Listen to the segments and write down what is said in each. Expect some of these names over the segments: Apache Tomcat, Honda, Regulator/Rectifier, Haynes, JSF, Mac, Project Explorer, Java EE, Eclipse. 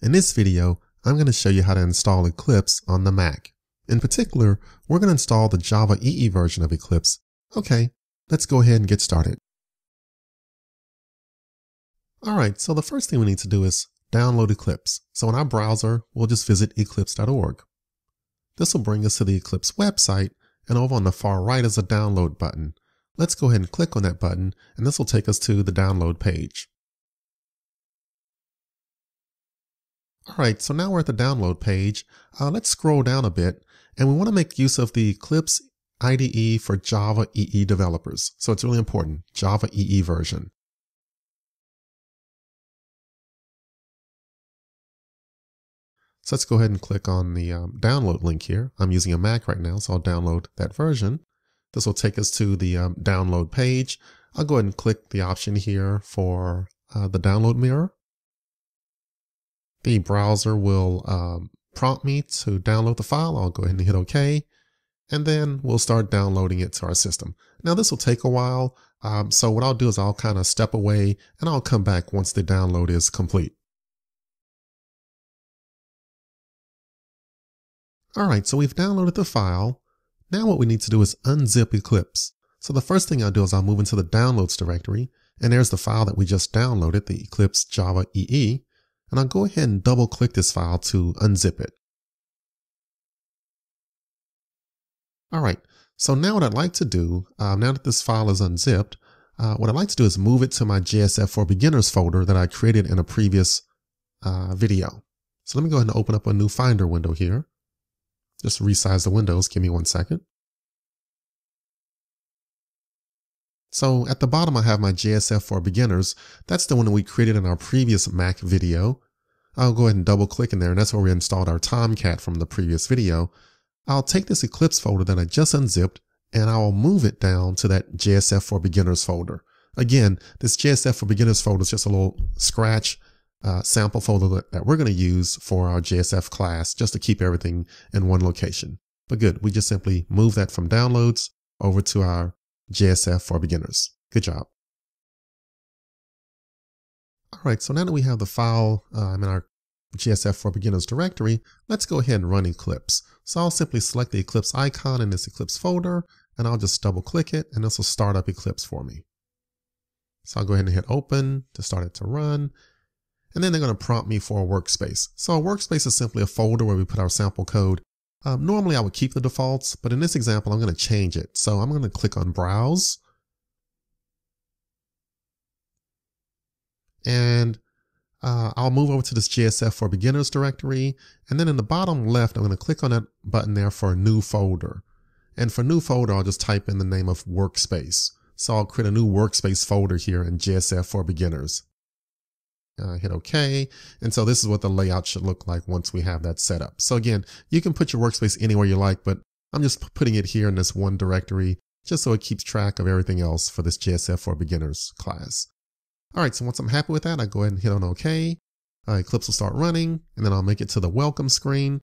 In this video, I'm going to show you how to install Eclipse on the Mac. In particular, we're going to install the Java EE version of Eclipse. Okay, let's go ahead and get started. Alright, so the first thing we need to do is download Eclipse. So in our browser, we'll just visit eclipse.org. This will bring us to the Eclipse website, and over on the far right is a download button. Let's go ahead and click on that button, and this will take us to the download page. Alright, so now we're at the download page. Let's scroll down a bit, and we want to make use of the Eclipse IDE for Java EE developers. So it's really important, Java EE version. So let's go ahead and click on the download link here. I'm using a Mac right now, so I'll download that version. This will take us to the download page. I'll go ahead and click the option here for the download mirror. The browser will prompt me to download the file. I'll go ahead and hit OK, and then we'll start downloading it to our system. Now this will take a while, so what I'll do is I'll kind of step away and I'll come back once the download is complete. Alright, so we've downloaded the file. Now what we need to do is unzip Eclipse. So the first thing I'll do is I'll move into the downloads directory, and there's the file that we just downloaded, the Eclipse Java EE. And I'll go ahead and double click this file to unzip it. Alright, so now what I'd like to do, now that this file is unzipped, what I'd like to do is move it to my JSF for Beginners folder that I created in a previous video. So let me go ahead and open up a new Finder window here. Just resize the windows, give me 1 second. So at the bottom I have my JSF for Beginners. That's the one that we created in our previous Mac video. I'll go ahead and double click in there, and that's where we installed our Tomcat from the previous video. I'll take this Eclipse folder that I just unzipped, and I'll move it down to that JSF for Beginners folder. Again, this JSF for Beginners folder is just a little scratch sample folder that we're going to use for our JSF class just to keep everything in one location. But good, we just simply move that from downloads over to our JSF for Beginners. Good job. Alright, so now that we have the file in our JSF for Beginners directory, let's go ahead and run Eclipse. So I'll simply select the Eclipse icon in this Eclipse folder, and I'll just double click it, and this will start up Eclipse for me. So I'll go ahead and hit open to start it to run, and then they're going to prompt me for a workspace. So a workspace is simply a folder where we put our sample code. Normally I would keep the defaults, but in this example I'm going to change it. So I'm going to click on Browse. And I'll move over to this JSF for Beginners directory. And then in the bottom left I'm going to click on that button there for a new folder. And for new folder I'll just type in the name of Workspace. So I'll create a new Workspace folder here in JSF for Beginners. Hit OK, and so this is what the layout should look like once we have that set up. So again, you can put your workspace anywhere you like, but I'm just putting it here in this one directory just so it keeps track of everything else for this JSF for Beginners class. Alright, so once I'm happy with that, I go ahead and hit on OK. Eclipse will start running, and then I'll make it to the welcome screen.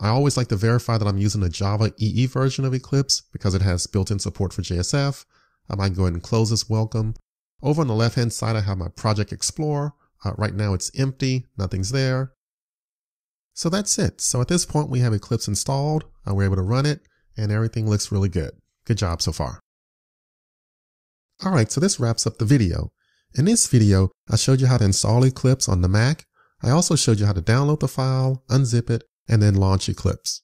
I always like to verify that I'm using the Java EE version of Eclipse because it has built-in support for JSF. I can go ahead and close this welcome. Over on the left-hand side, I have my Project Explorer. Right now it's empty, nothing's there. So that's it. So at this point we have Eclipse installed, we're able to run it, and everything looks really good. Good job so far. Alright, so this wraps up the video. In this video, I showed you how to install Eclipse on the Mac. I also showed you how to download the file, unzip it, and then launch Eclipse.